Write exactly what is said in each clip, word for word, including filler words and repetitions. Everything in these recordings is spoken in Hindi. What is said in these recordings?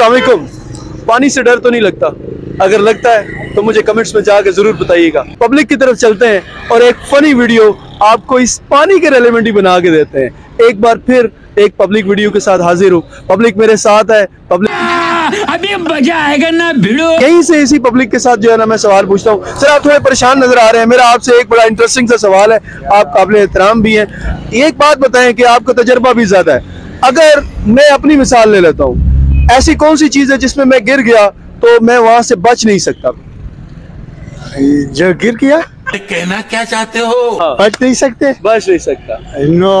अस्सलाम वालेकुम। पानी से डर तो नहीं लगता? अगर लगता है तो मुझे कमेंट्स में जाकर जरूर बताइएगा। पब्लिक की तरफ चलते हैं और एक फनी वीडियो आपको इस पानी के रेलेवेंट ही बना के देते हैं। एक बार फिर एक पब्लिक वीडियो के साथ हाजिर हूँ। पब्लिक मेरे साथ है। पब्लिक अभी मजा आएगा ना भिड़ो। यहीं से इसी पब्लिक के साथ जो है ना मैं सवाल पूछता हूँ। सर आप थोड़े परेशान नजर आ रहे हैं। मेरा आपसे एक बड़ा इंटरेस्टिंग सा सवाल है, आप काबिले एहतराम भी हैं। एक बात बताएं कि आपका तजर्बा भी ज्यादा है। अगर मैं अपनी मिसाल ले लेता हूँ, ऐसी कौन सी चीज है जिसमें मैं गिर गया तो मैं वहां से बच नहीं सकता? जो गिर गया कहना क्या चाहते हो? हाँ। बच नहीं सकते, बच नहीं सकता। नो,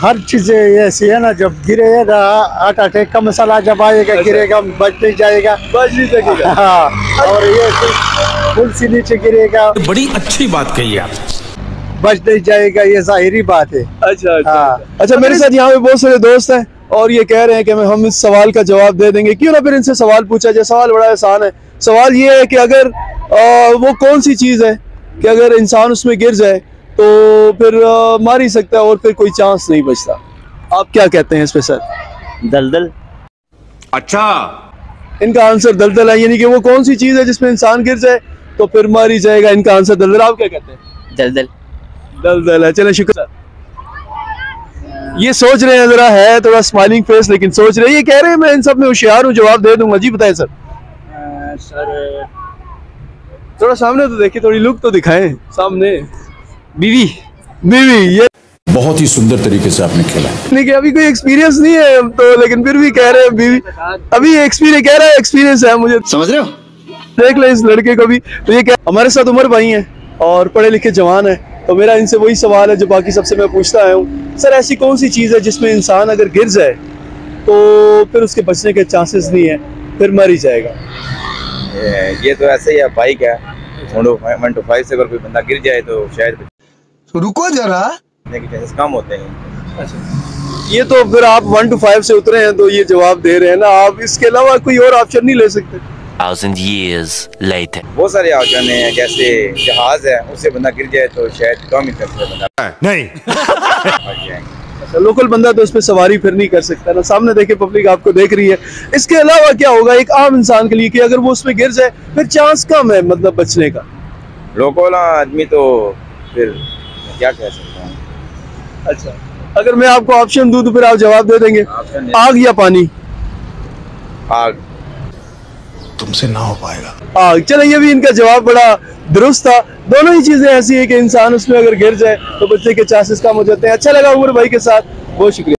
हर चीज ऐसी है ना, जब गिरेगा हार्ट अटैक का मसाला जब आएगा, अच्छा। गिरेगा बच नहीं जाएगा, बच नहीं सकेगा। हाँ। अच्छा। और ये पुल से नीचे गिरेगा। बड़ी अच्छी बात कही आप, बच नहीं जाएगा, ये जाहिरी बात है। अच्छा अच्छा, हाँ। अच्छा मेरे साथ यहाँ पे बहुत सारे दोस्त हैं और ये कह रहे हैं कि हम इस सवाल का जवाब दे देंगे। क्यों ना फिर इनसे सवाल पूछा जाए। सवाल बड़ा आसान है। सवाल ये है कि अगर वो कौन सी चीज है कि अगर इंसान उसमें गिर जाए तो फिर आ, मार ही सकता है और फिर कोई चांस नहीं बचता। आप क्या कहते हैं इस पे सर? दलदल। अच्छा, इनका आंसर दलदल है, यानी कि वो कौन सी चीज है जिसमें इंसान गिर जाए तो फिर मार ही जाएगा। इनका आंसर दलदल। आप क्या कहते हैं? दलदल। दलदल है। चले शुक्र सर। ये सोच रहे हैं जरा, है थोड़ा स्माइलिंग फेस लेकिन सोच रहे हैं। ये कह रहे हैं मैं इन सब में होशियार हूँ, जवाब दे दूंगा। जी बताए सर। आ, सर थोड़ा सामने तो देखिए, थोड़ी लुक तो दिखाएं सामने। बीवी। बीवी ये बहुत ही सुंदर तरीके से आपने खेला है। नहीं कि अभी कोई एक्सपीरियंस नहीं है हम तो, लेकिन फिर भी कह रहे हैं बीवी। अभी एक्सपीरियंस कह रहा है, एक्सपीरियंस है मुझे, समझ रहे हो? देख ले इस लड़के को भी। तो ये क्या हमारे साथ उमर भाई हैं और पढ़े लिखे जवान है, तो मेरा इनसे वही सवाल है जो बाकी सबसे मैं पूछता आया हूँ। सर ऐसी कौन सी चीज़ है जिसमें इंसान अगर गिर जाए तो फिर उसके बचने के चांसेस नहीं है, फिर मर ही जाएगा? ये तो ऐसे ही है, बाइक है वन टू फाइव से अगर कोई बंदा गिर जाए तो शायद तो रुको जरा, चांसेस कम होते हैं। अच्छा, ये तो फिर आप वन टू फाइव से उतरे हैं तो ये जवाब दे रहे हैं ना आप, इसके अलावा कोई और ऑप्शन नहीं ले सकते? थाउजेंड years later बहुत सारे ऑप्शन हैं, जैसे जहाज है, उससे बंदा गिर जाए तो शायद कम ही बंदा नहीं लोकल बंदा तो उस पर सवारी फिर नहीं कर सकता ना। सामने देखे पब्लिक आपको देख रही है। इसके अलावा क्या होगा एक आम इंसान के लिए कि अगर वो उसमें गिर जाए फिर चांस कम है मतलब बचने का? लोकल आदमी तो फिर क्या कह सकता है। अच्छा, अगर मैं आपको ऑप्शन दूं तो फिर आप जवाब दे देंगे? आग या पानी? आग। तुमसे ना हो पाएगा। आग। चले, ये भी इनका जवाब बड़ा दुरुस्त था। दोनों ही चीजें ऐसी है कि इंसान उसमें अगर गिर जाए तो बच्चे के चांसेस कम हो जाते हैं। अच्छा लगा उमर भाई के साथ, बहुत शुक्रिया।